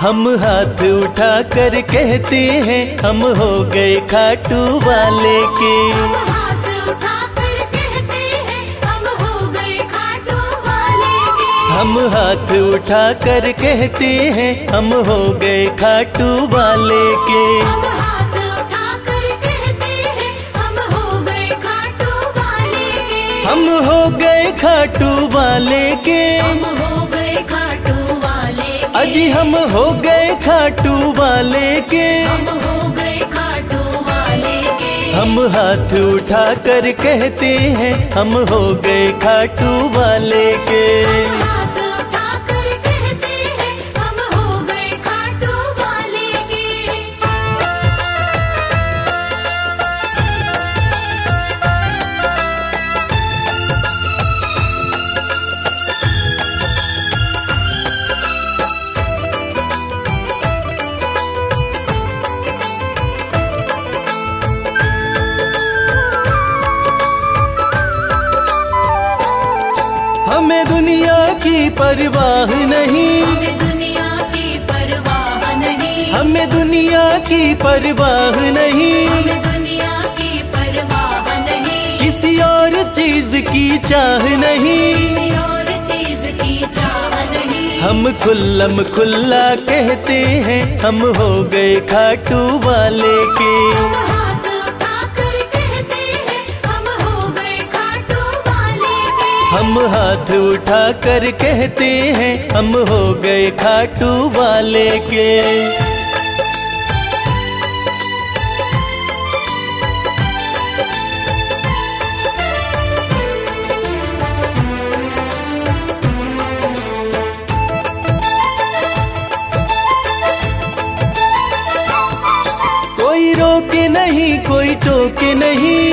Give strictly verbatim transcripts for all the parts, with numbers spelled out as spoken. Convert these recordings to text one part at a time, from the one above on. हम हाथ उठा कर कहते हैं हम हो गए खाटू वाले के। हम हाथ उठा कर कहते हैं हम हो गए खाटू वाले के। हम हाथ उठा कर कहते हैं हम हो गए खाटू वाले के। हम हो गए खाटू वाले के। हम हो गए खाटू वाले के। अजी हम हो गए खाटू वाले के। हम हाथ उठा कर कहते हैं हम हो गए खाटू वाले के। परवाह नहीं, हमें दुनिया की परवाह नहीं, हमें दुनिया की परवाह नहीं, हमें दुनिया की परवाह नहीं, किसी और चीज की चाह नहीं, किसी और चीज की चाह नहीं। हम खुल्लम खुल्ला कहते हैं हम हो गए खाटू वाले के। हम हाथ उठा कर कहते हैं हम हो गए खाटू वाले के। कोई रोके नहीं कोई टोके नहीं,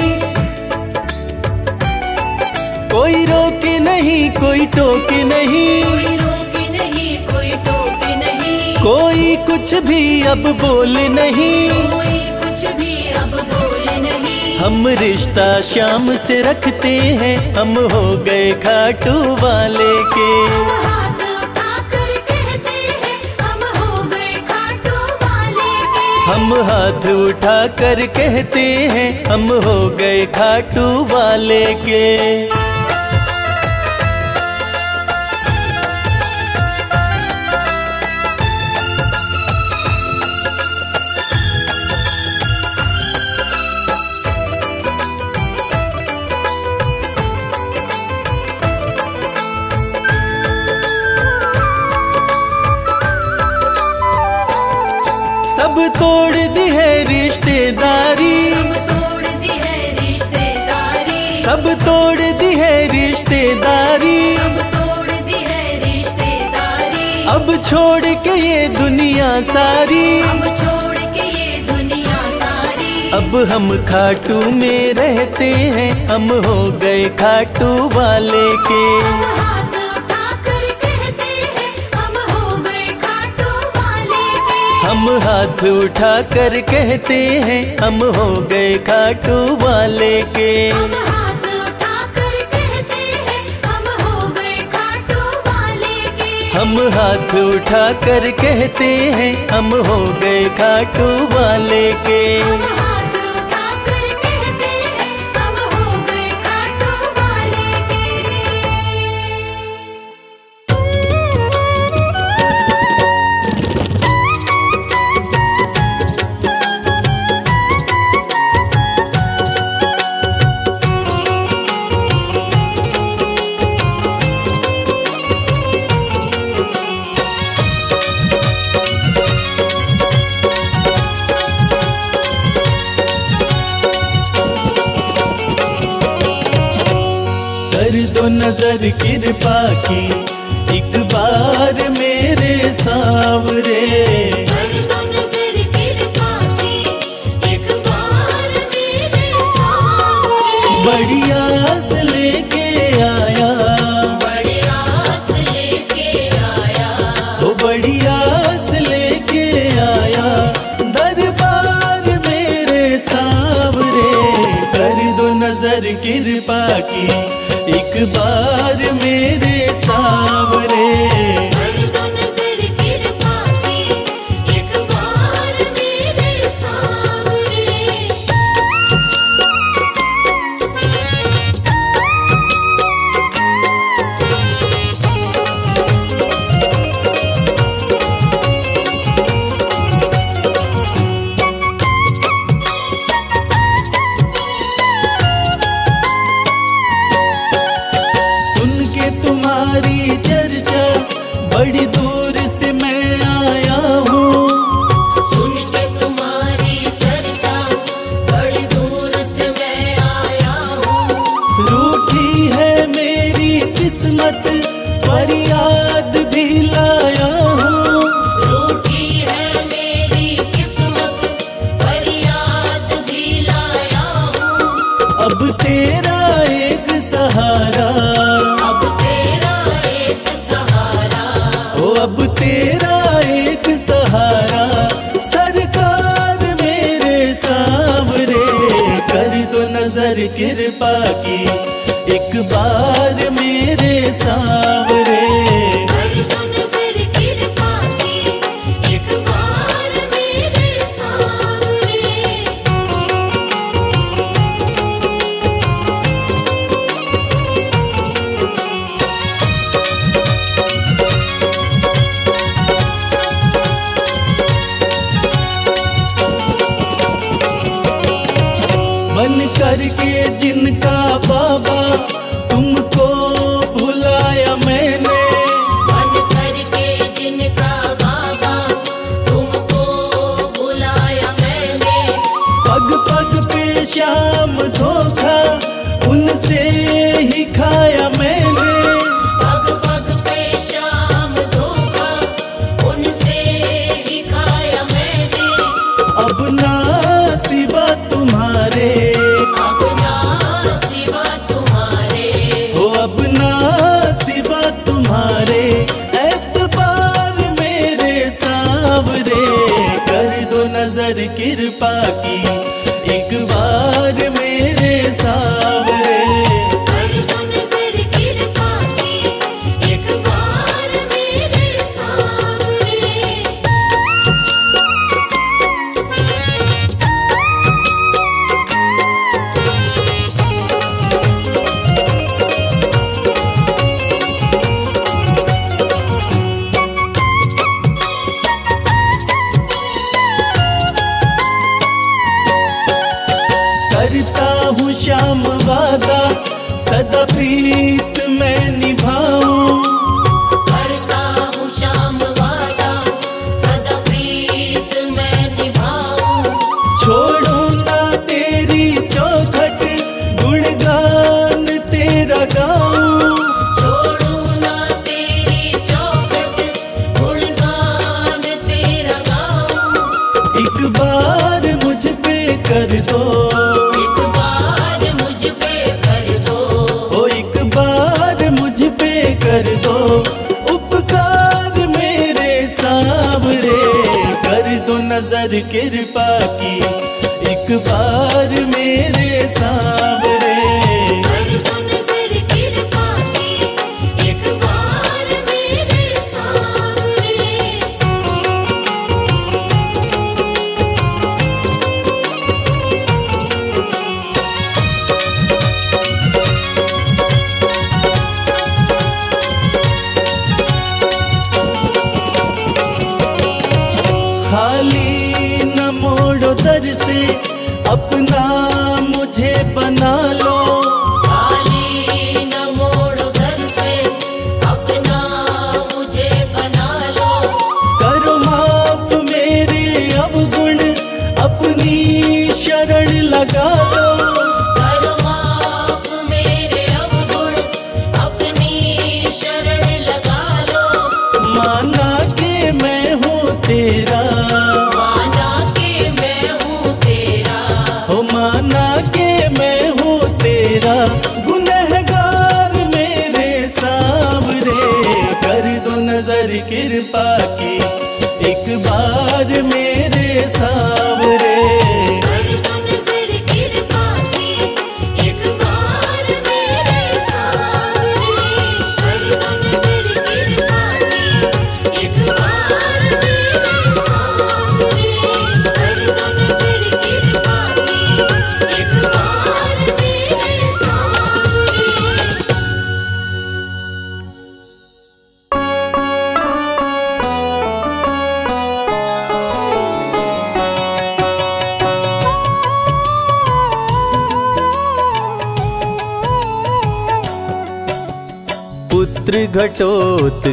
कोई रोके नहीं कोई टोके नहीं, कोई रोके नहीं कोई टोके नहीं, कोई कुछ भी अब बोले नहीं, कोई कुछ भी अब बोले नहीं। हम रिश्ता श्याम से रखते हैं हम हो गए खाटू वाले के। हम हाथ उठा कर कहते हैं हम हो गए खाटू वाले के। हम हाथ उठा कर कहते हैं हम हो गए खाटू वाले के। तोड़ दी है रिश्तेदारी, सब तोड़ दी है रिश्तेदारी, सब तोड़ दी है रिश्तेदारी, सब तोड़ दी है रिश्तेदारी। अब छोड़ के ये दुनिया सारी, अब छोड़ के ये दुनिया सारी। अब हम खाटू में रहते हैं हम हो गए खाटू वाले के। हम हाथ उठा कर कहते हैं हम हो गए खाटू वाले के। हम हाथ उठा कर कहते हैं हम हो गए खाटू वाले के। हम हाथ उठा कर कहते हैं हम हो गए खाटू वाले के। हम हाथ उठा कर कहते हैं हम हो गए खाटू वाले के। नजर कृपा की एक बार मेरे सावरे, कर दो नजर कृपा की एक बार मेरे सावरे। बड़ी आस लेके आया, बड़ी आस लेके आया, ओ बड़ी आस लेके आया दरबार मेरे सावरे। कर दो नजर कृपा की एक बार मेरे सावरे, कर दो नजर कृपा की कृपा की एक बार मेरे सांवरे।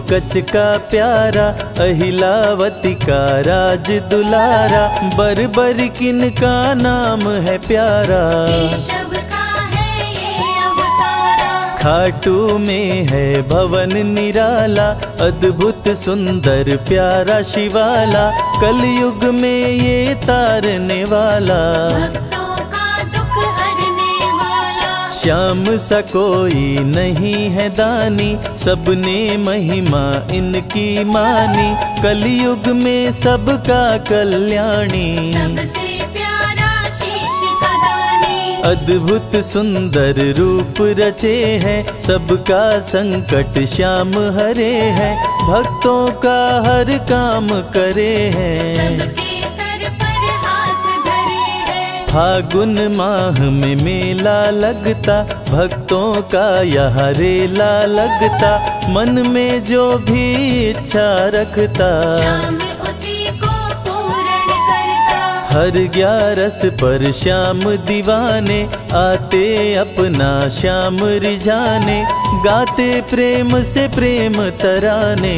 कच्छ का प्यारा अहिलावती का राज दुलारा, बरबर किन का नाम है प्यारा, केशव का है ये अवतारा। खाटू में है भवन निराला, अद्भुत सुंदर प्यारा शिवाला, कलयुग में ये तारने वाला, श्याम सा कोई नहीं है दानी, सबने महिमा इनकी मानी, कलयुग में सबका कल्याणी, सबसे प्यारा शीश का दानी। अद्भुत सुंदर रूप रचे हैं, सबका संकट श्याम हरे हैं, भक्तों का हर काम करे हैं। फागुन माह में मेला लगता, भक्तों का यह रेला लगता, मन में जो भी इच्छा रखता श्याम उसी को पूर्ण करता। हर ग्यारस पर श्याम दीवाने, आते अपना श्याम रिझाने, गाते प्रेम से प्रेम तराने।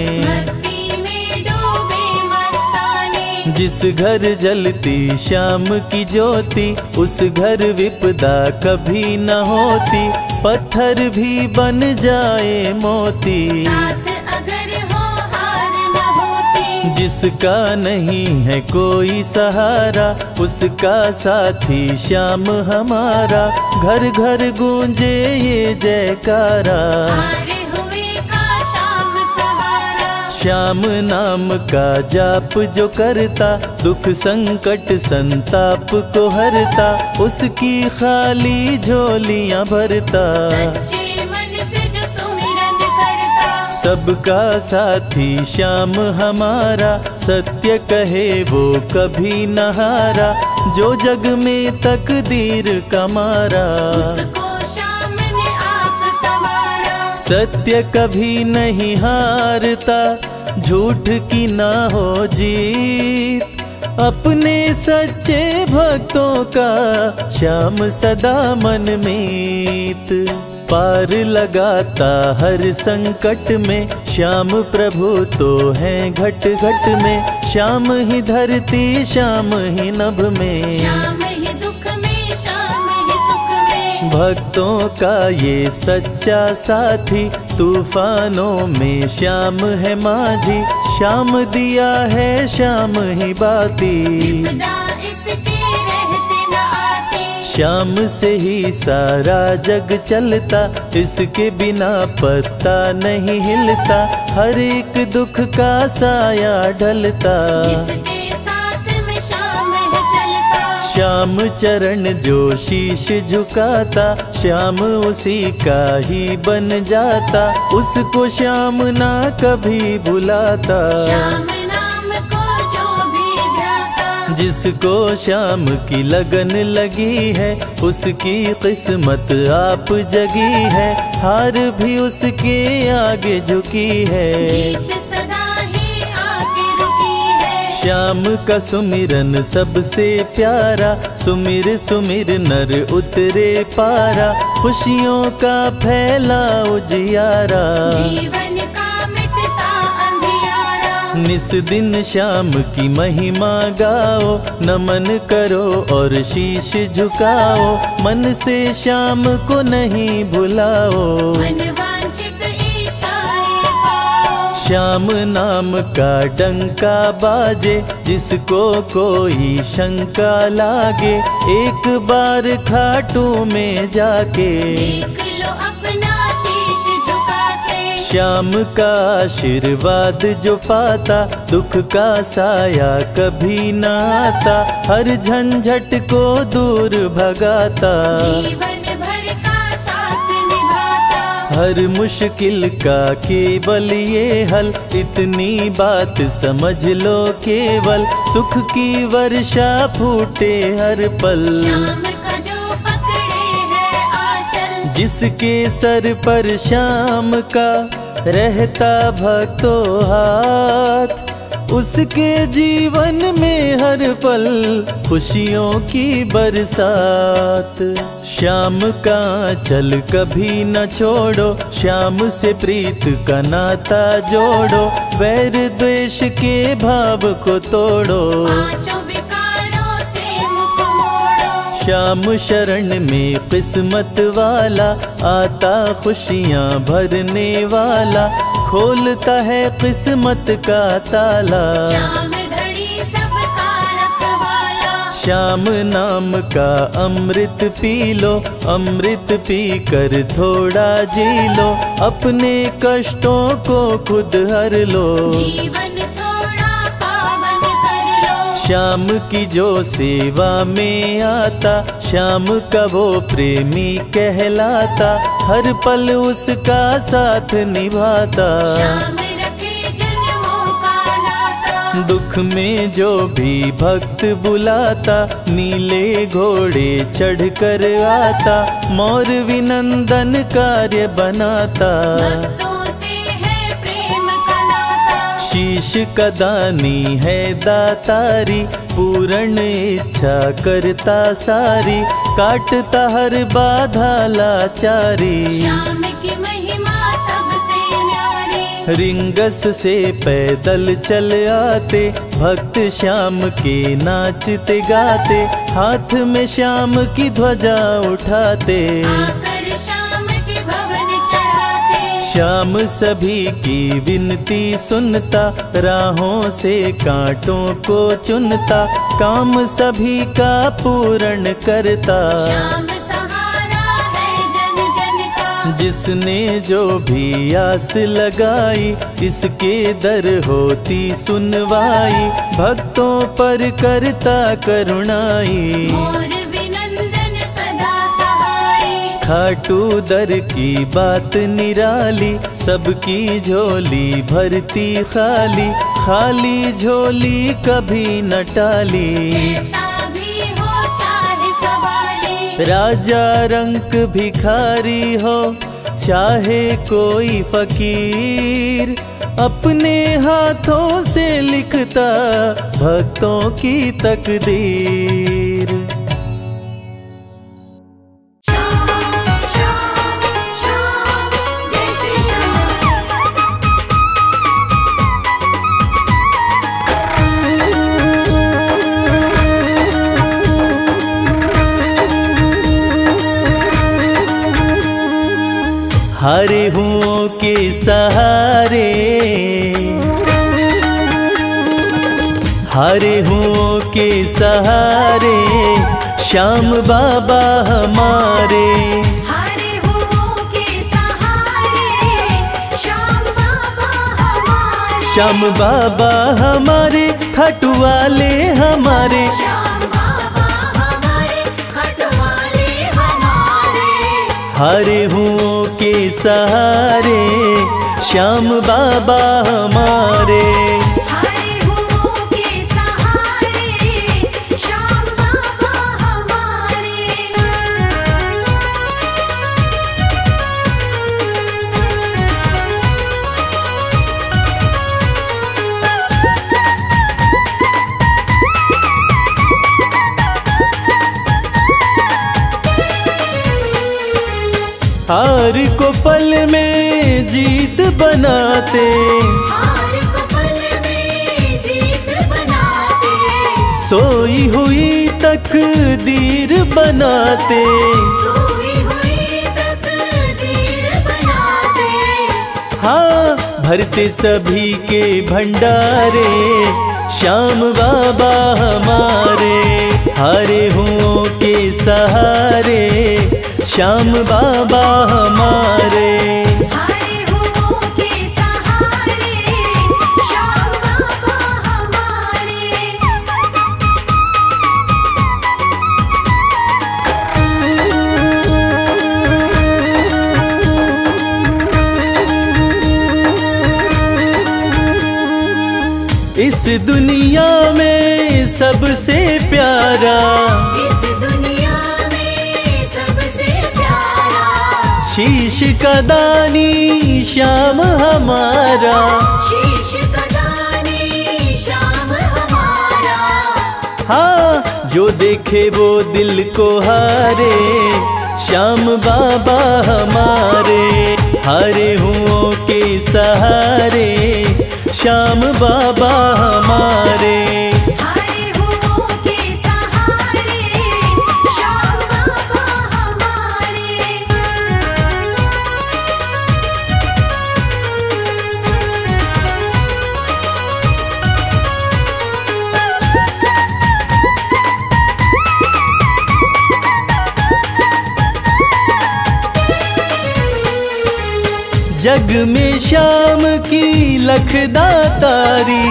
जिस घर जलती श्याम की ज्योति, उस घर विपदा कभी न होती, पत्थर भी बन जाए मोती, साथ अगर हो हार न होती। जिसका नहीं है कोई सहारा, उसका साथी श्याम हमारा, घर घर गूंजे ये जयकारा। श्याम नाम का जाप जो करता, दुख संकट संताप को हरता, उसकी खाली झोलियाँ भरता। सच्चे मन से जो सुमिरन करता, सबका साथी श्याम हमारा, सत्य कहे वो कभी न हारा, जो जग में तकदीर का मारा, सत्य कभी नहीं हारता, झूठ की ना हो जीत, अपने सच्चे भक्तों का श्याम सदा मन मीत। पार लगाता हर संकट में, श्याम प्रभु तो है घट घट में, श्याम ही धरती श्याम ही नभ में, भक्तों का ये सच्चा साथी, तूफानों में श्याम है माझी, श्याम दिया है श्याम ही बाती, श्याम से ही सारा जग चलता, इसके बिना पत्ता नहीं हिलता, हर एक दुख का साया ढलता। श्याम चरण जो शीश झुकाता, श्याम उसी का ही बन जाता, उसको श्याम ना कभी बुलाता। श्याम नाम को जो भी ध्याता, जिसको श्याम की लगन लगी है, उसकी किस्मत आप जगी है, हार भी उसके आगे झुकी है। श्याम का सुमिरन सबसे प्यारा, सुमिर सुमिर नर उतरे पारा, खुशियों का फैला उजियारा, जीवन का मिटता अंधियारा। निस दिन श्याम की महिमा गाओ, नमन करो और शीश झुकाओ, मन से श्याम को नहीं भुलाओ। श्याम नाम का डंका बाजे, जिसको कोई शंका लागे, एक बार खाटू में जाके देख लो अपना शीश झुका के। श्याम का आशीर्वाद जो पाता, दुख का साया कभी ना आता, हर झंझट को दूर भगाता, हर मुश्किल का केवल ये हल, इतनी बात समझ लो केवल, सुख की वर्षा फूटे हर पल। श्याम का जो पकड़े है आंचल, जिसके सर पर श्याम का रहता भक्तों हाथ, उसके जीवन में हर पल खुशियों की बरसात। श्याम का चल कभी न छोड़ो, श्याम से प्रीत का नाता जोड़ो, वैर द्वेष के भाव को तोड़ो, पांचों विकारों से मुक्ति मोड़ो। श्याम शरण में किस्मत वाला, आता खुशियाँ भरने वाला, खोलता है किस्मत का ताला। श्याम नाम का अमृत पी लो, अमृत पी कर थोड़ा जी लो, अपने कष्टों को खुद हर लो, जीवन थोड़ा पावन कर लो। श्याम की जो सेवा में आता, श्याम का वो प्रेमी कहलाता, हर पल उसका साथ निभाता। दुख में जो भी भक्त बुलाता, नीले घोड़े चढ़कर आता, मोर विनंदन कार्य बनाता। शीश का दानी है दातारी, पूर्ण इच्छा करता सारी, काटता हर बाधा लाचारी। रिंगस से पैदल चल आते, भक्त श्याम के नाचते गाते, हाथ में श्याम की ध्वजा उठाते, आकर श्याम के भवन चढ़ाते। श्याम सभी की विनती सुनता, राहों से कांटों को चुनता, काम सभी का पूर्ण करता। जिसने जो भी आस लगाई, इसके दर होती सुनवाई, भक्तों पर करता करुणाई। मोर विनंदन सदा सहाय, खाटू दर की बात निराली, सबकी झोली भरती खाली, खाली झोली कभी न टाली। राजा रंक भिखारी हो, चाहे कोई फकीर, अपने हाथों से लिखता भक्तों की तकदीर। हारे हुओं के सहारे, हारे हुओं के सहारे, श्याम बाबा हमारे, हारे हुओं के सहारे, श्याम बाबा हमारे, श्याम बाबा हमारे, खाटू वाले हमारे, हारे हुओं के सहारे, श्याम बाबा हमारे, हारे हुओं के सहारे, श्याम बाबा हमारे। हार को पल में जीत बनाते, हार को पल में जीत बनाते, सोई हुई तकदीर बनाते, सोई हुई तकदीर बनाते। हाँ, भरते सभी के भंडारे, श्याम बाबा हमारे, हारे हुओं के सहारे, श्याम बाबा हमारे, हारे हुओं के सहारे, श्याम बाबा हमारे। इस दुनिया में सबसे प्यारा, इस शीश का दानी श्याम हमारा, शीश का दानी श्याम हमारा। हाँ, जो देखे वो दिल को हारे, श्याम बाबा हमारे, हारे हुओं के सहारे, श्याम बाबा हमारे, जग में श्याम की लखदातारी,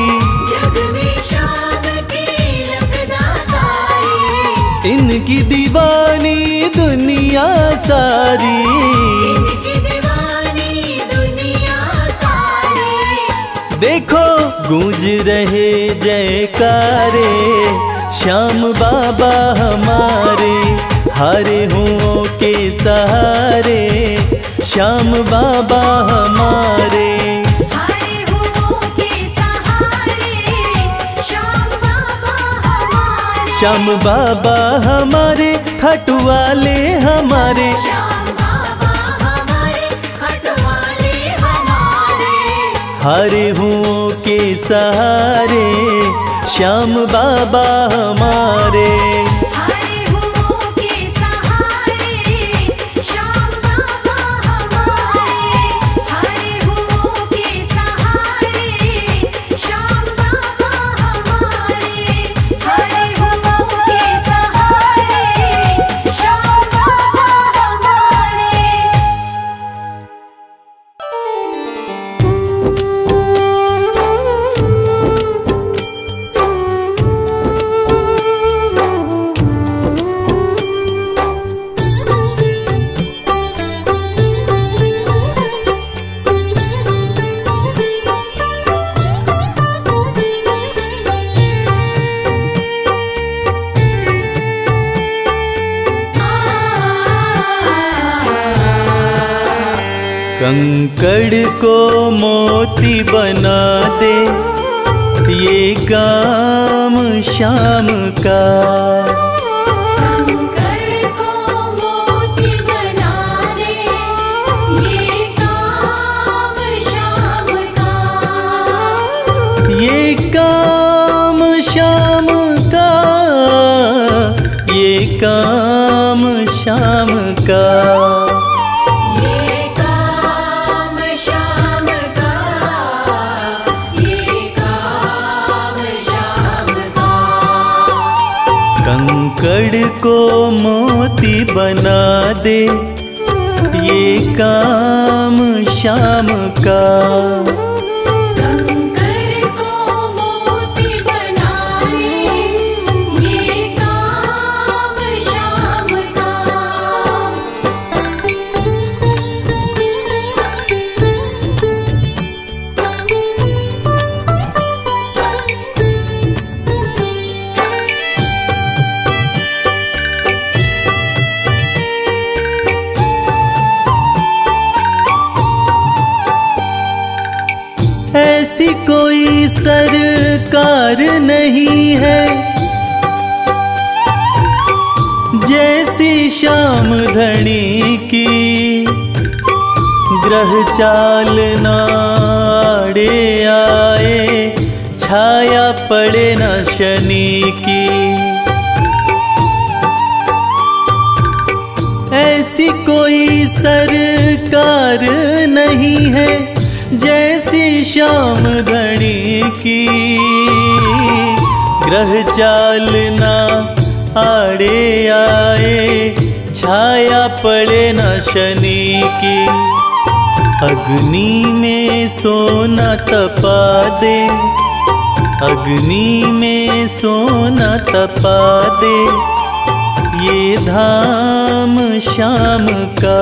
जग में श्याम की इनकी दीवानी दुनिया सारी, इनकी दीवानी दुनिया सारी। देखो गूंज रहे जयकारे श्याम बाबा हमारे, हारे हुओं के सहारे श्याम बाबा हमारे, हारे हुओं के सहारे श्याम बाबा हमारे, श्याम बाबा हमारे खटुआले हमारे, श्याम बाबा हमारे खटुआले हमारे, हारे हुओं के सहारे श्याम बाबा हमारे, हारे हुओं के सहारे श्याम बाबा हमारे, हारे हुओं के सहारे श्याम बाबा हमारे, हारे हुओं के सहारे श्याम बाबा हमारे। कंकड़ को मोती बना दे ये काम श्याम का, कंकड़ को मोती बना दे ये काम श्याम का, ये काम श्याम का, ये काम श्याम का। कंकड़ को मोती बना दे ये काम श्याम का, कंकड़ को मोती बना दे ये काम श्याम का। ऐसी कोई सरकार नहीं है जैसी श्याम धणी की, ग्रह चालना आड़े आए छाया पड़े न शनि की, ऐसी कोई सरकार नहीं है जैसी श्याम धणी की, ग्रह चालना आड़े आए छाया पड़े न शनि की, अग्नि में सोना तपा दे, अग्नि में सोना तपा दे ये धाम श्याम का,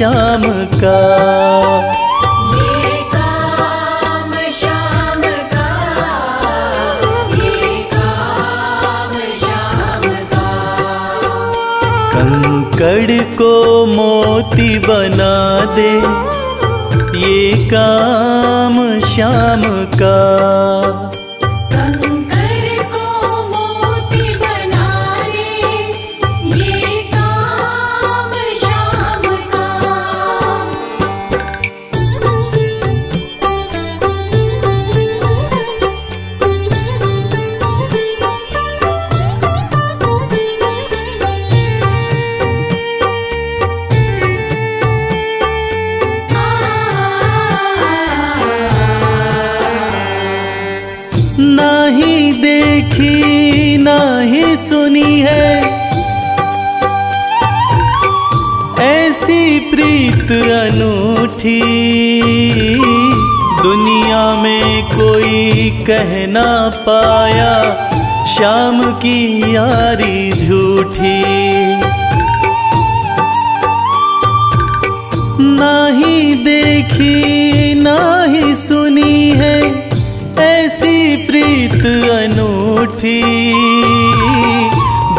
श्याम का, ये काम श्याम का, ये काम श्याम का, ये काम श्याम का। कंकड़ को मोती बना दे ये काम श्याम का, ही देखी बिना ही सुनी है ऐसी प्रीत अनूठी, दुनिया में कोई कह ना पाया श्याम की यारी झूठी। ना ही देखी ना ही सुनी है ऐसी प्रीत अनूठी,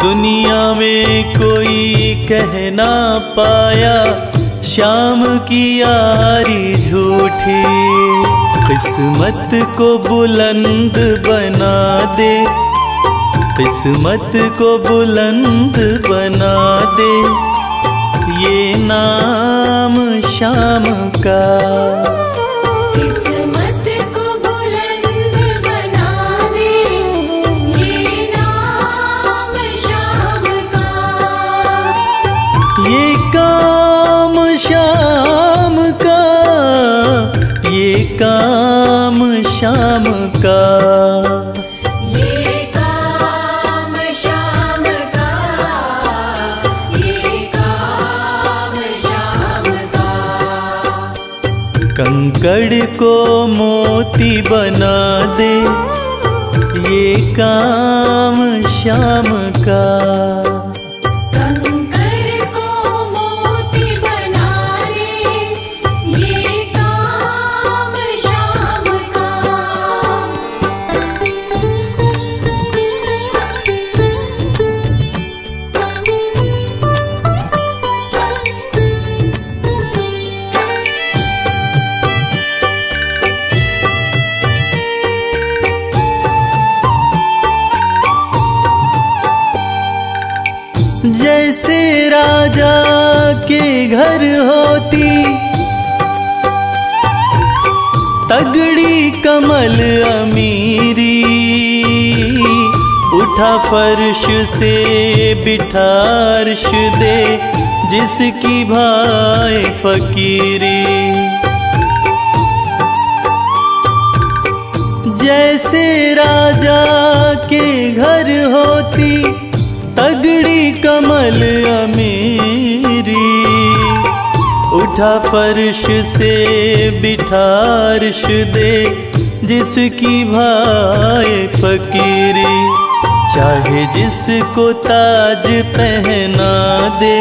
दुनिया में कोई कह ना पाया श्याम की यारी झूठी। किस्मत को बुलंद बना दे, किस्मत को बुलंद बना दे ये नाम श्याम का। काम श्याम का, ये काम श्याम का, ये काम श्याम का। कंकड़ को मोती बना दे ये काम श्याम का। जैसे राजा के घर होती तगड़ी कमल अमीरी, उठा फर्श से बिठा अर्श दे जिसकी भाई फकीरी। जैसे राजा के घर होती तगड़ी कमल अमीरी, उठा फर्श से बिठा अर्श दे जिसकी भाए फकीरी। चाहे जिसको ताज पहना दे,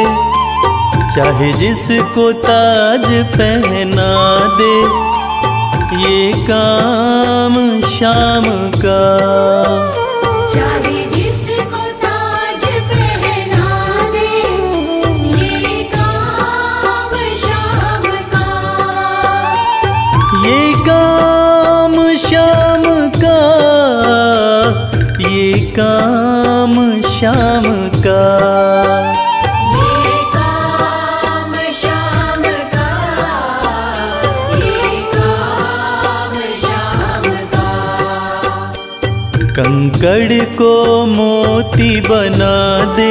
चाहे जिसको ताज पहना दे ये काम श्याम का। काम श्याम का, ये काम श्याम का, ये काम श्याम का। कंकड़ को मोती बना दे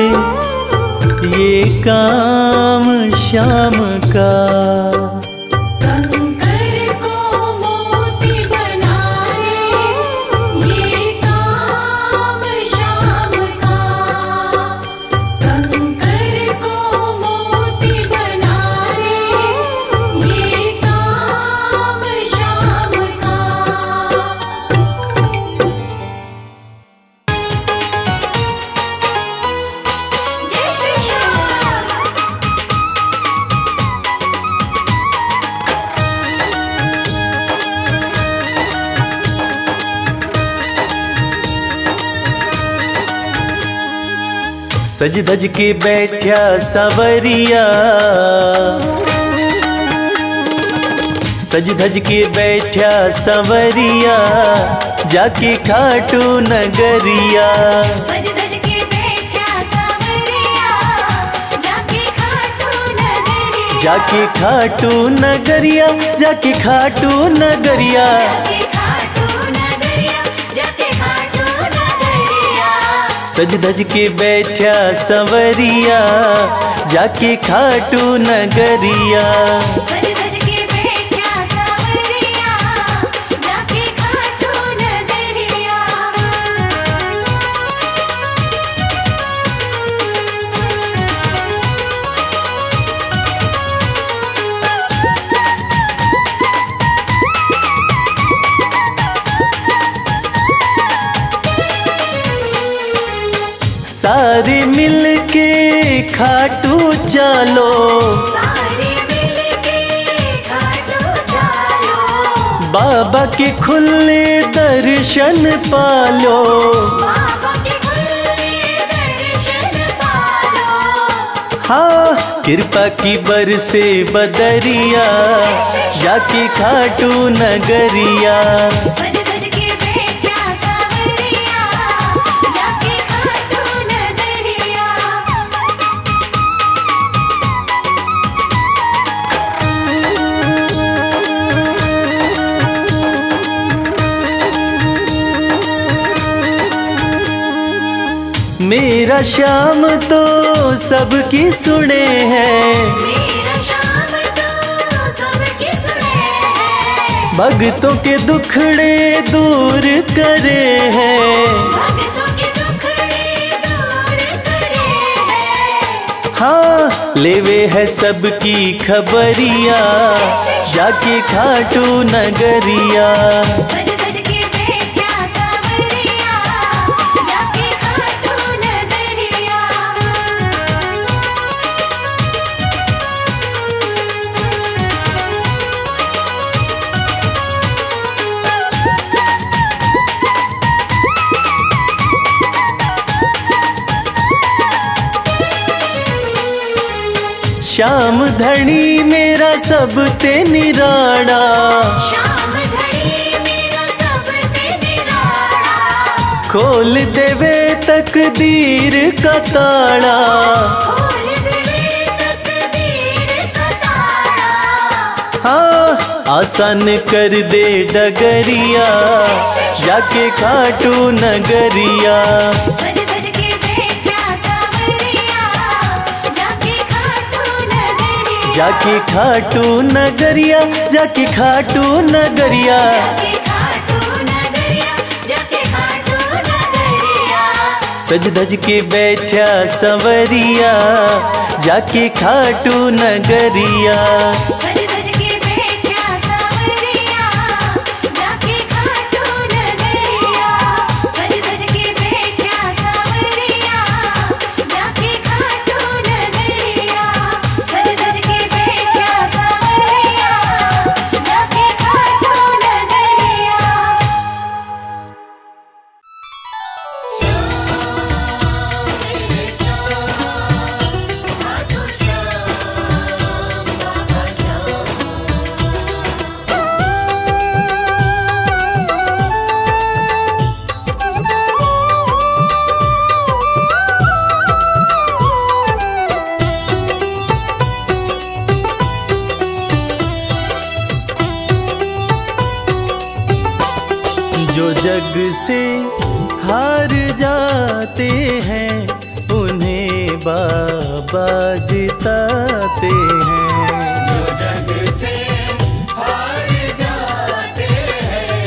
ये काम श्याम का। सज धज के बैठा सावरिया, सज धज के बैठा सावरिया जाके खाटू नगरिया। सज धज के बैठा सावरिया जाके खाटू नगरिया, जाके खाटू नगरिया, जाके खाटू नगरिया। सज धज के बैठा सवरिया जाके खाटू नगरिया। सज धज के बैठा सवरिया जाके खाटू नगरिया। सारे मिलके खाटू चलो, सारे मिलके खाटू चलो, बाबा के खुले दर्शन पालो, बाबा के खुले दर्शन पालो। हाँ कृपा की बरसे बदरिया, जाके खाटू नगरिया, मेरा श्याम तो सबकी सुने हैं, मेरा श्याम तो सबकी सुने हैं, भक्तों के दुखड़े दूर करे हैं, भक्तों के दुखड़े दूर करे हैं। हाँ लेवे है सबकी खबरिया, जाके खाटू नगरिया, श्याम धणी मेरा सब ते निराणा, श्याम धणी मेरा सब ते निराणा, खोल देवे तकदीर का ताला, खोल देवे तकदीर का ताला। हाँ आसान कर दे डगरिया, जाके खाटू नगरिया, जाके खाटू नगरिया, जाके खाटू नगरिया, जाके खाटू नगरिया, जाके खाटू नगरिया, सज धज के बैठा संवरिया, जाके खाटू नगरिया, सज धज के बैठा संवरिया, जाके खाटू नगरिया, सज धज के बैठा संवरिया, जाके खाटू नगरिया, सज धज से हार जाते हैं, उन्हें बाबा जिताते हैं, जो जग से हार जाते हैं,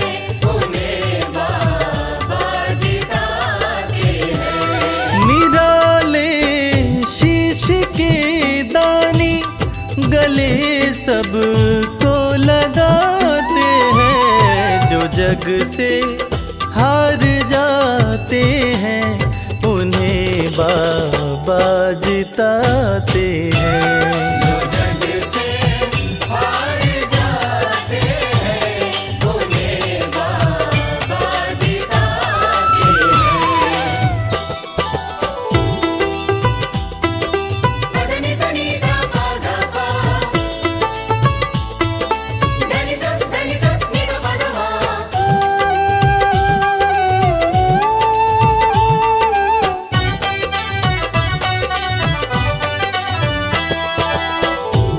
उन्हें बाबा जिताते हैं। निराले शीश के दाने गले सबको लगाते हैं, जो जग से हार जाते हैं, उन्हें बाबा जिताते हैं।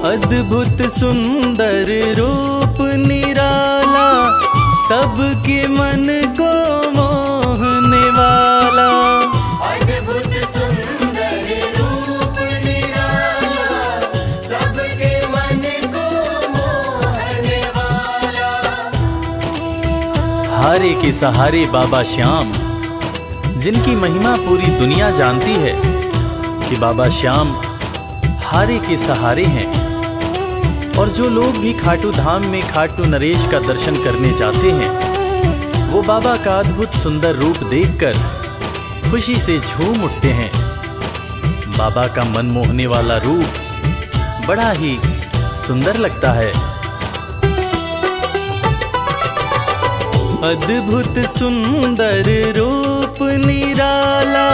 अद्भुत सुंदर रूप निराला, सबके मन को मोहने वाला, अद्भुत सुंदर रूप निराला, सबके मन को मोहने वाला। हारे के सहारे बाबा श्याम, जिनकी महिमा पूरी दुनिया जानती है कि बाबा श्याम हारे के सहारे हैं। और जो लोग भी खाटू धाम में खाटू नरेश का दर्शन करने जाते हैं, वो बाबा का अद्भुत सुंदर रूप देखकर खुशी से झूम उठते हैं। बाबा का मन मोहने वाला रूप बड़ा ही सुंदर लगता है। अद्भुत सुंदर रूप निराला,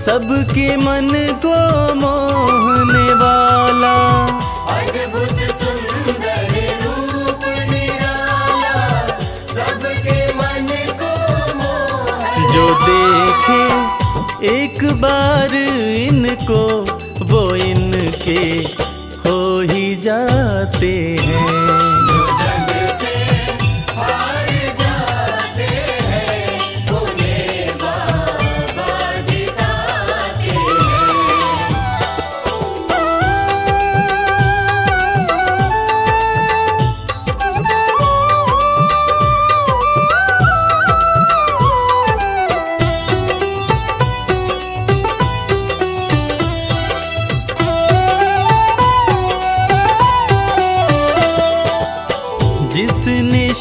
सबके मन को मोहने वाला। अद्भुत सुंदर रूप निराला, सबके मन को मोहने वाला। जो देखे एक बार इनको, वो इनके हो ही जाते हैं।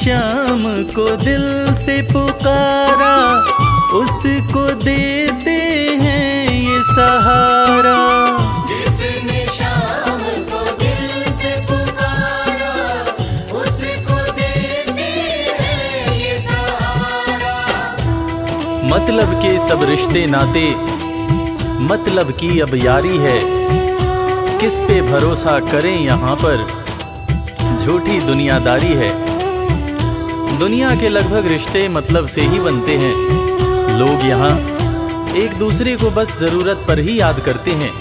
श्याम को दिल से पुकारा, उसको देते हैं ये सहारा। जिसने श्याम को दिल से पुकारा, उसको देते हैं ये सहारा। मतलब के सब रिश्ते नाते, मतलब की अब यारी है। किस पे भरोसा करें यहाँ पर, झूठी दुनियादारी है। दुनिया के लगभग रिश्ते मतलब से ही बनते हैं। लोग यहाँ एक दूसरे को बस ज़रूरत पर ही याद करते हैं,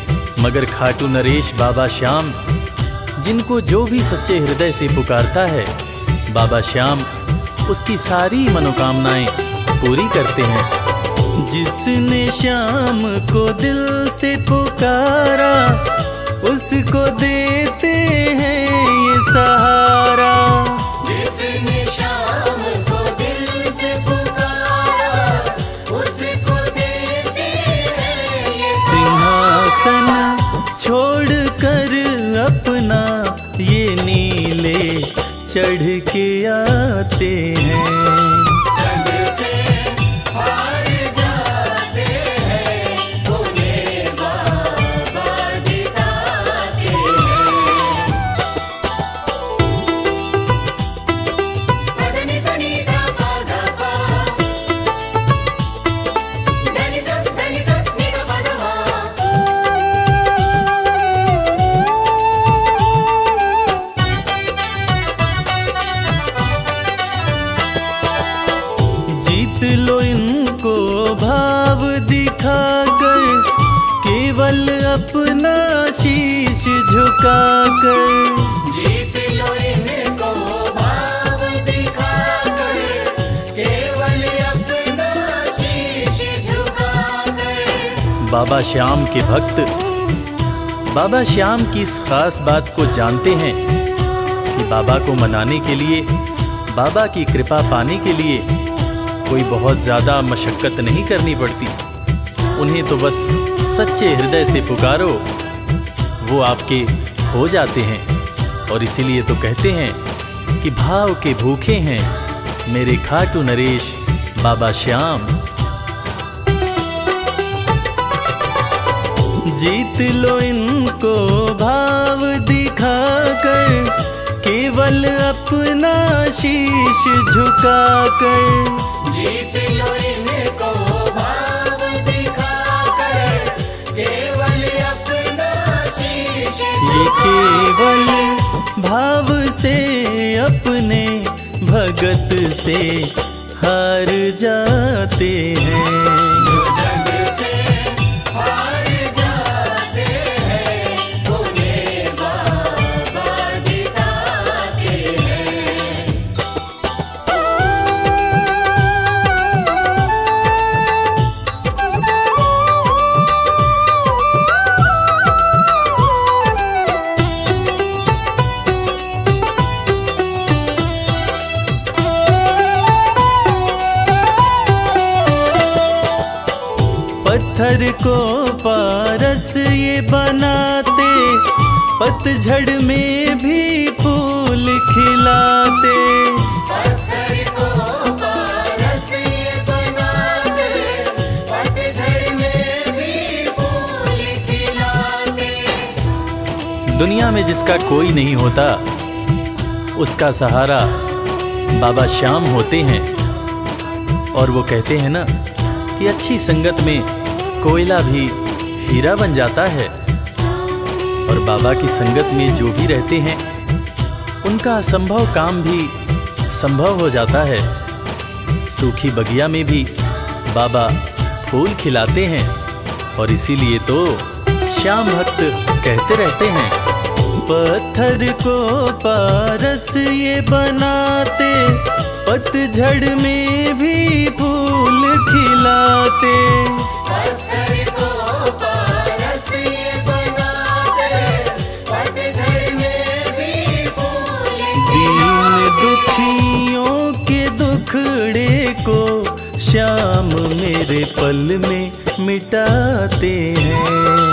मगर खाटू नरेश बाबा श्याम, जिनको जो भी सच्चे हृदय से पुकारता है, बाबा श्याम उसकी सारी मनोकामनाएं पूरी करते हैं। जिसने श्याम को दिल से पुकारा, उसको देते हैं ये सहारा। जिसने छोड़ कर अपना ये नीले चढ़ के आते हैं। अपना शीश झुका कर, जीत लो इनको भाव दिखा कर, केवल अपना शीश झुका कर। बाबा श्याम के भक्त बाबा श्याम की इस खास बात को जानते हैं कि बाबा को मनाने के लिए, बाबा की कृपा पाने के लिए कोई बहुत ज़्यादा मशक्कत नहीं करनी पड़ती। उन्हें तो बस सच्चे हृदय से पुकारो, वो आपके हो जाते हैं। और इसीलिए तो कहते हैं कि भाव के भूखे हैं मेरे खाटू नरेश बाबा श्याम। जीत लो इनको भाव दिखा कर, केवल अपना शीश झुका कर। जीत लो इनको केवल भाव से अपने भगत से हार जाते हैं। पत्थर को पारस ये बनाते, पतझड़ में भी फूल खिलाते। पत्थर को पारस ये बनाते, पतझड़ दुनिया में जिसका कोई नहीं होता उसका सहारा बाबा श्याम होते हैं। और वो कहते हैं ना कि अच्छी संगत में कोयला भी हीरा बन जाता है। और बाबा की संगत में जो भी रहते हैं उनका असंभव काम भी संभव हो जाता है। सूखी बगिया में भी बाबा फूल खिलाते हैं और इसीलिए तो श्याम भक्त कहते रहते हैं। पत्थर को पारस ये बनाते, पतझड़ में भी फूल खिलाते। पत्थर को पारस ये बनाते, पतझड़ में भी फूल खिलाते। दीन दुखियों के दुखड़े को श्याम मेरे पल में मिटाते हैं।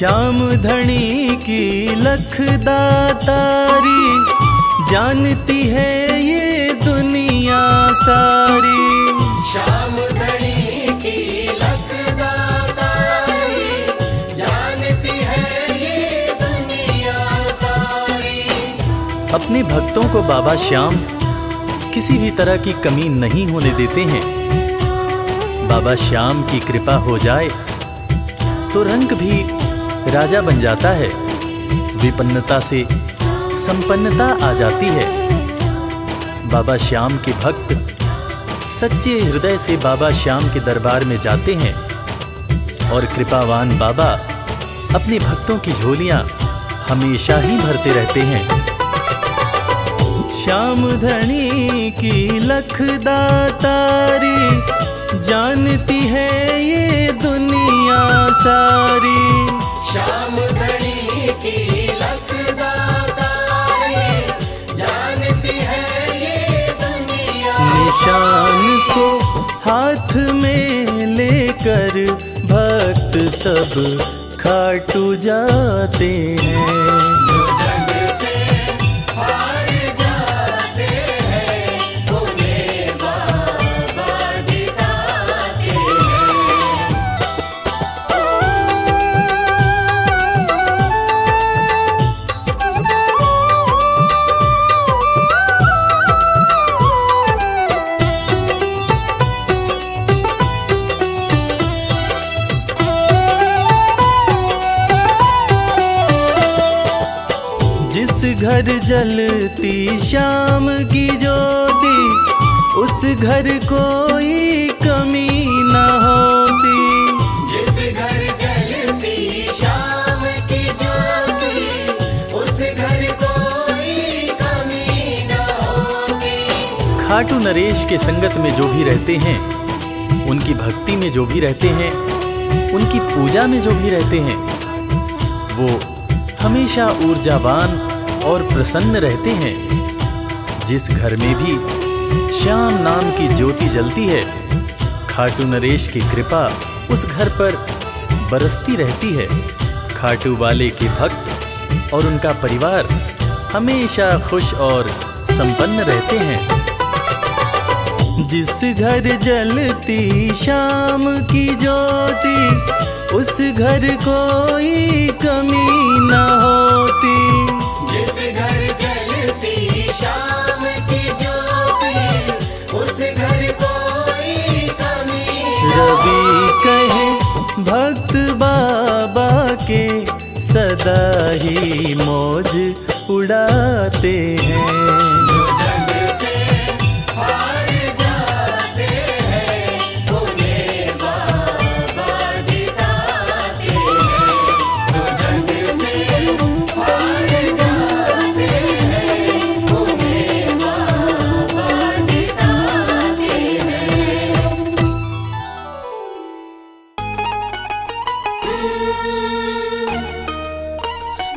श्याम धनी की लखदातारी जानती है ये दुनिया सारी। श्याम धनी की लखदातारी जानती है ये दुनिया सारी। अपने भक्तों को बाबा श्याम किसी भी तरह की कमी नहीं होने देते हैं। बाबा श्याम की कृपा हो जाए तो रंग भी राजा बन जाता है, विपन्नता से संपन्नता आ जाती है। बाबा श्याम के भक्त सच्चे हृदय से बाबा श्याम के दरबार में जाते हैं और कृपावान बाबा अपने भक्तों की झोलियां हमेशा ही भरते रहते हैं। श्याम धनी की लखदातारी जानती है ये दुनिया सारी। श्याम धनी की लखदातारी जानती है ये दुनिया। निशान को हाथ में लेकर भक्त सब खाटू जाते हैं। घर जलती शाम की ज्योति, उस घर कोई कमी ना होती। जिस घर जलती शाम की ज्योति, उस घर कोई कमी ना होती। खाटू नरेश के संगत में जो भी रहते हैं, उनकी भक्ति में जो भी रहते हैं, उनकी पूजा में जो भी रहते हैं, वो हमेशा ऊर्जावान और प्रसन्न रहते हैं। जिस घर में भी श्याम नाम की ज्योति जलती है, खाटू नरेश की कृपा उस घर पर बरसती रहती है। खाटू वाले के भक्त और उनका परिवार हमेशा खुश और संपन्न रहते हैं। जिस घर जलती श्याम की ज्योति, उस घर कोई कमी ना होती। घर जलती शाम की ज्योति, उस घर कोई कमी ना। रवि कहे भक्त बाबा के सदा ही मौज उड़ाते हैं।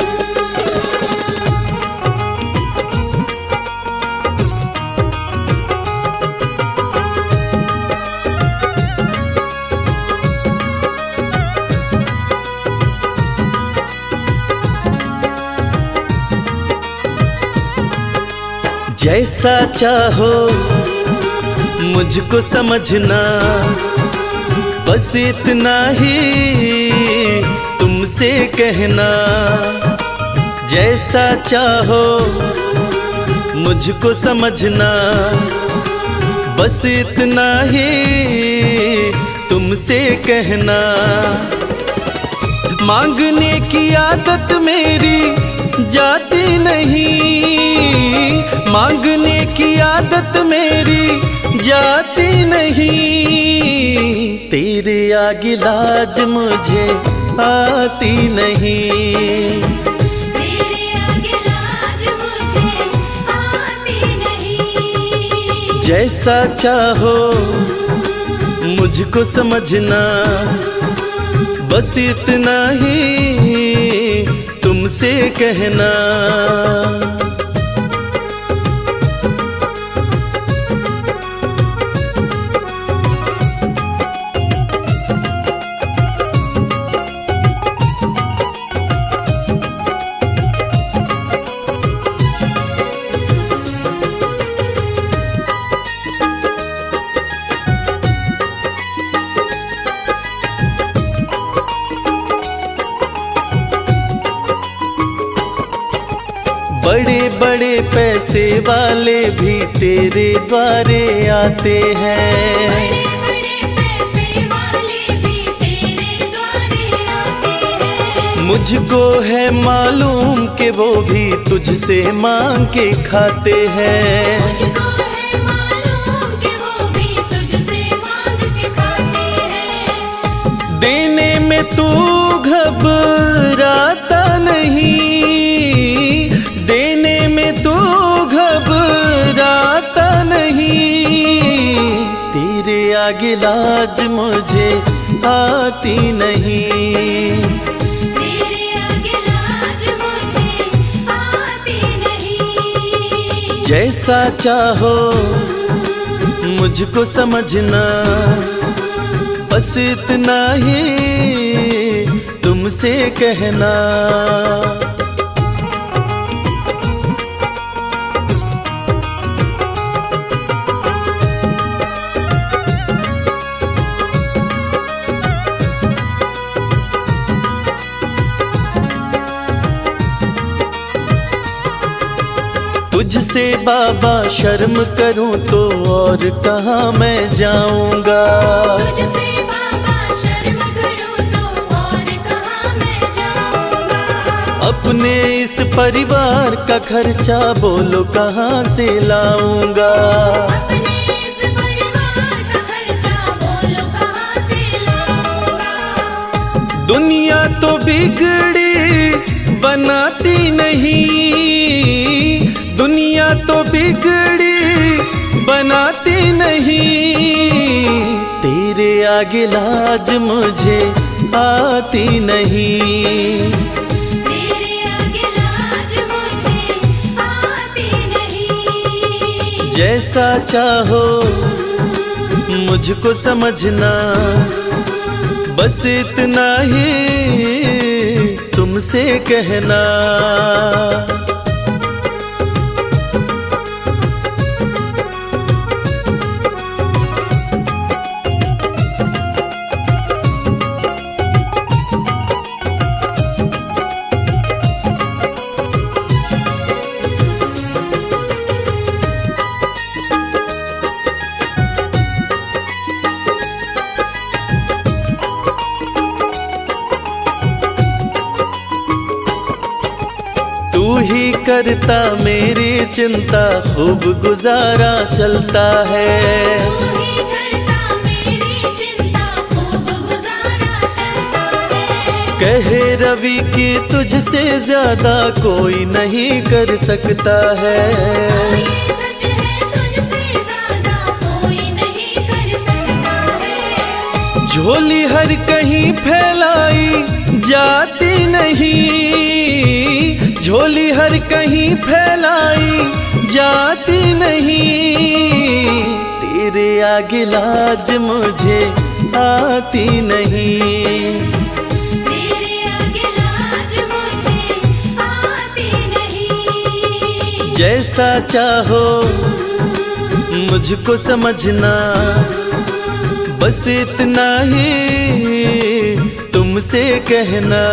Thank you. जैसा चाहो मुझको समझना, बस इतना ही तुमसे कहना। जैसा चाहो मुझको समझना, बस इतना ही तुमसे कहना। मांगने की आदत मेरी जाती नहीं, मांगने की आदत मेरी जाती नहीं। तेरे आगे लाज मुझे आती नहीं, जैसा चाहो मुझको समझना, बस इतना ही तुमसे कहना। बड़े बड़े पैसे वाले भी तेरे द्वारे आते हैं, बड़े बड़े पैसे वाले भी तेरे द्वारे आते हैं। मुझको है मालूम के वो भी तुझसे मांग के खाते हैं, मुझको है मालूम के वो भी तुझसे मांग के खाते हैं। देने में तू घबराता नहीं, देने में तो घबराता नहीं। तेरे आगे लाज मुझे आती नहीं, तेरे आगे लाज मुझे आती नहीं। जैसा चाहो मुझको समझना, बस इतना ही तुमसे कहना। तुझसे बाबा शर्म करूं तो और कहां मैं जाऊंगा, तुझसे बाबा शर्म करूं तो और कहां मैं जाऊंगा। अपने इस परिवार का खर्चा बोलो कहां से लाऊंगा, अपने इस परिवार का खर्चा बोलो कहां से लाऊंगा। दुनिया तो बिगड़ी बनाती नहीं, दुनिया तो बिगड़ी बनाती नहीं। तेरे आगे लाज मुझे आती नहीं, तेरे आगे लाज मुझे आती नहीं। जैसा चाहो मुझको समझना, बस इतना ही तुमसे कहना। तू ही करता मेरी चिंता, खूब गुजारा चलता है, तू ही करता मेरी चिंता, खूब गुजारा चलता है। कहे रवि की तुझसे ज्यादा कोई नहीं कर सकता है, ये सच है तुझसे ज्यादा कोई नहीं कर सकता है। झोली हर कहीं फैलाई जाती नहीं, झोली हर कहीं फैलाई जाती नहीं। तेरे आगे लाज मुझे आती नहीं, तेरे आगे लाज मुझे आती नहीं। जैसा चाहो मुझको समझना, बस इतना ही तुमसे कहना।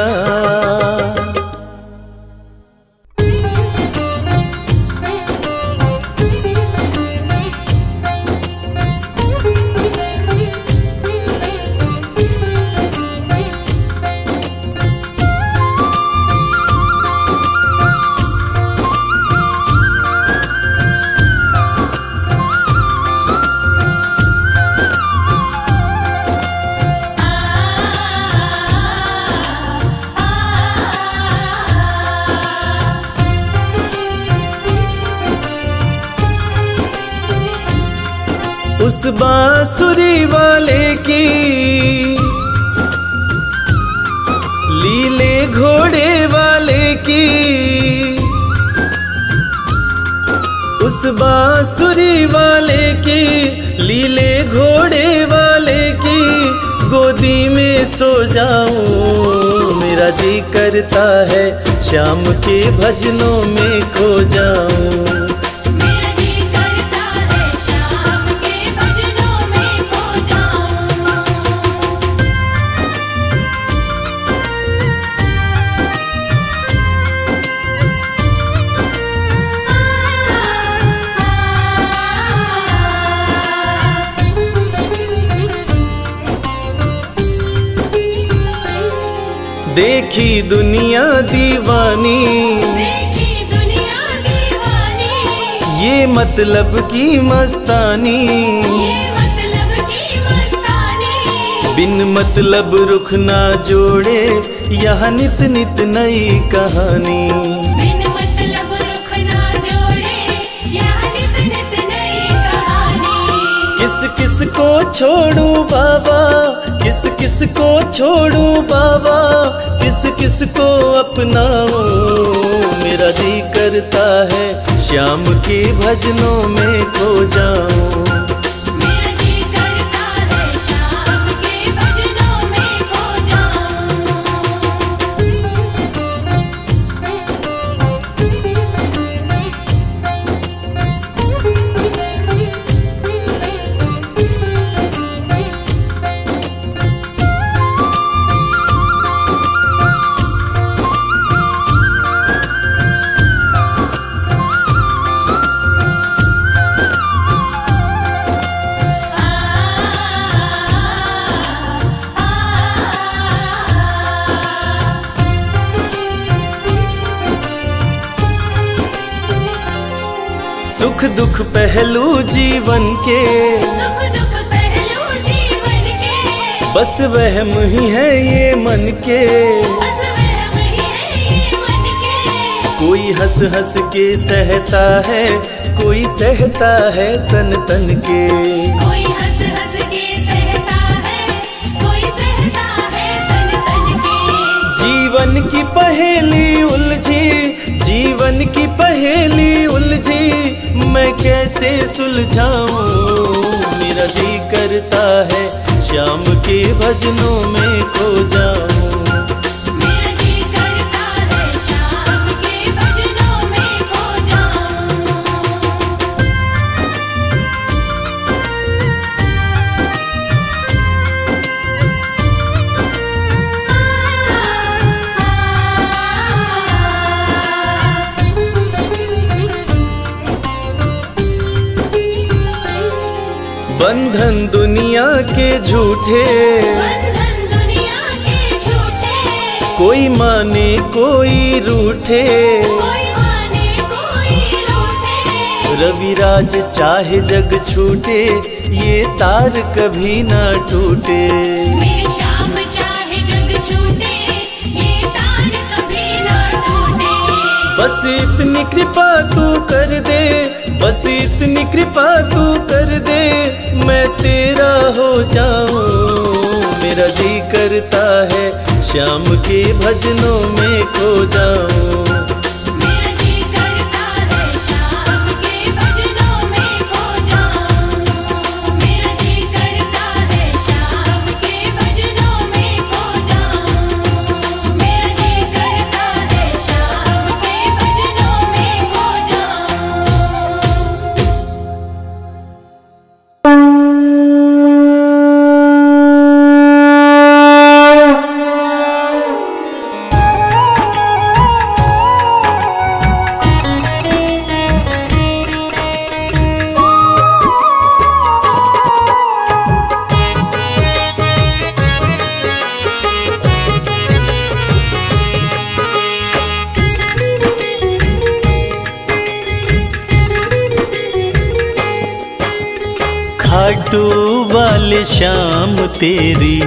उस बांसुरी वाले की लीले घोड़े वाले की, उस बांसुरी वाले की लीले घोड़े वाले की गोदी में सो जाऊं, मेरा जी करता है शाम के भजनों में खो जाऊं। देखी दुनिया दीवानी, देखी दुनिया दीवानी, ये मतलब की मस्तानी, ये मतलब की मस्तानी, बिन मतलब रुख ना जोड़े यहाँ नित नित नई कहानी, बिन मतलब रुख ना जोड़े यहाँ नित नित नई कहानी। किस किस को छोड़ू बाबा, किस किस को छोड़ू बाबा, किस किस को अपनाओ, मेरा जी करता है श्याम के भजनों में खो जाऊं। सुख दुख पहलू जीवन के, सुख दुख पहलू जीवन के, बस वहम ही है ये मन के, बस वहम ही है ये मन के। कोई हंस हंस के सहता है, कोई सहता है तन तन के, कोई हंस हंस के सहता है, कोई सहता है तन तन के। जीवन की पहेली उलझी, जीवन की पहेली उलझी, मैं कैसे सुलझाऊं, मेरा जी करता है श्याम के भजनों में खो जाऊं। मेरा जी करता है श्याम के भजनों में खो जाऊं। बंधन दुनिया के झूठे, बंधन दुनिया के झूठे, कोई माने कोई रूठे, कोई माने कोई रूठे। रवि राज चाहे जग छूटे, ये तार कभी ना टूटे, मेरे श्याम चाहे जग छूटे, ये तार कभी ना टूटे। बस इतनी कृपा तू कर दे, बस इतनी कृपा तू कर दे, मैं तेरा हो जाऊं, मेरा जी करता है श्याम के भजनों में खो जाऊं। मेरा जी करता है श्याम के भजनों में खो जाऊं। मेरा जी करता है श्याम के भजनों में खो जाऊं। मेरा जी करता है श्याम के भजनों में खो जाऊं। खाटू वाले श्याम तेरी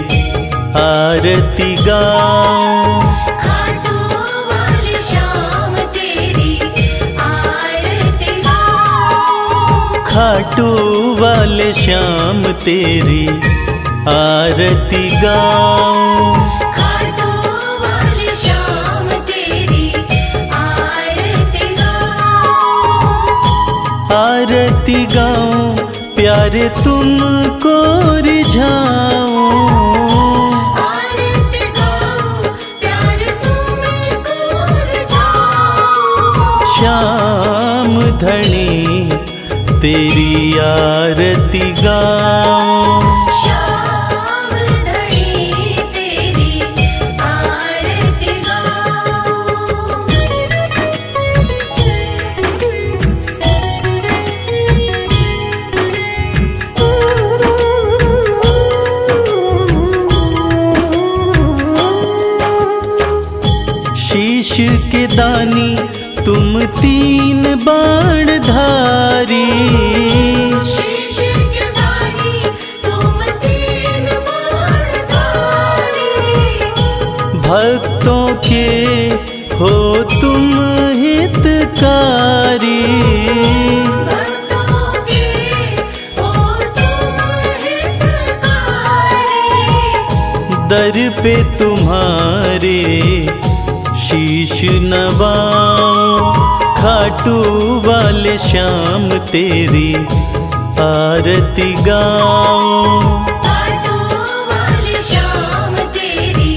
आरती गाऊं। खाटू वाले श्याम तेरी आरती गाऊं। खाटू वाले श्याम तेरी आरती गाऊं। आरती गाऊं प्यारे तुमको रिझाऊं। आरती गाऊं प्यारे तुमको रिझाऊं। श्याम धनी तेरी आरती गाऊं। श्याम धनी तेरी आरती गाऊं। शीश के दानी तुम तीन बाण धारी। शीश के दानी तुम तीन बाण धारी। भक्तों के हो तुम हितकारी। भक्तों के हो तुम हितकारी। दर पे तुम्हारे शीश नवाऊं। खाटू वाले श्याम तेरी आरती गाऊं। खाटू वाले श्याम तेरी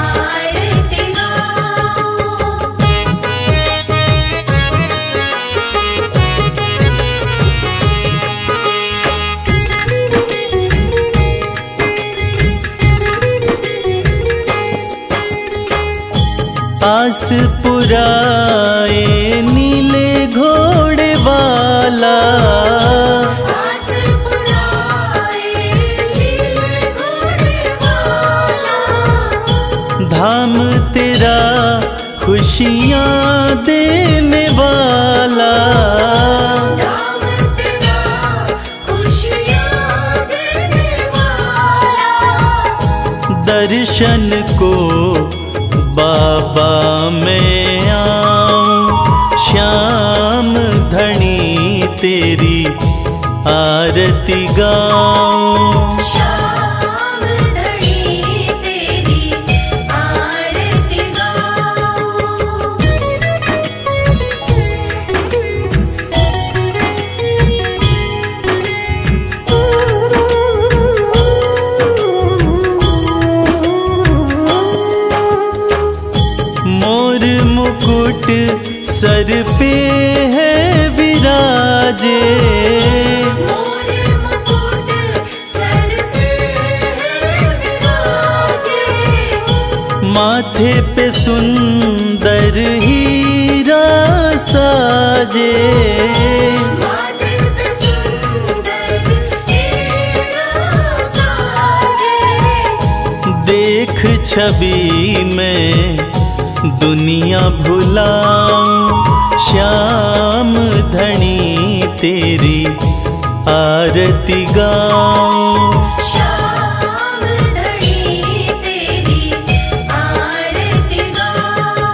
आरती गाऊं। आस पुराए नीले घोड़े वाला। आस पुराए नीले घोड़े वाला। धाम तेरा खुशियाँ देने वाला। धाम तेरा खुशियाँ देने वाला। दर्शन को बाबा मैं आऊं। श्याम धनी तेरी आरती गाऊं। श्याम धनी तेरी आरती गाऊं। मोर मुकुट सर पे है विराजे। मोर मुकुट सर पे है विराजे। माथे पे सुंदर हीरा साजे। माथे पे सुंदर हीरा साजे। देख छवि में दुनिया भुलाऊं। श्याम धनी तेरी आरती गाऊं। श्याम धनी तेरी आरती गाऊं।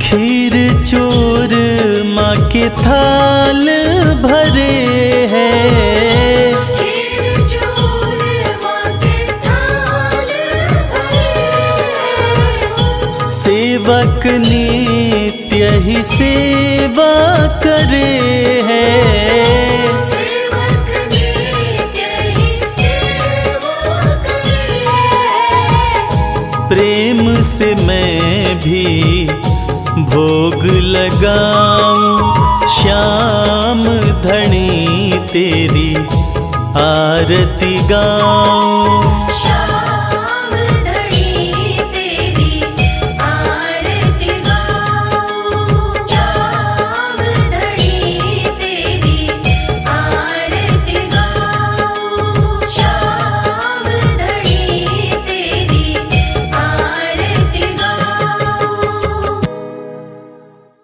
खीर चोर माँ के थाल भरे हैं। खीर चोर माँ के थाल भरे हैं। सेवक नित्य ही सेवा करे हैं। सेवक नित्य ही सेवा करे हैं। प्रेम से मैं भी भोग लगाऊं। श्याम धनी तेरी आरती गाऊं।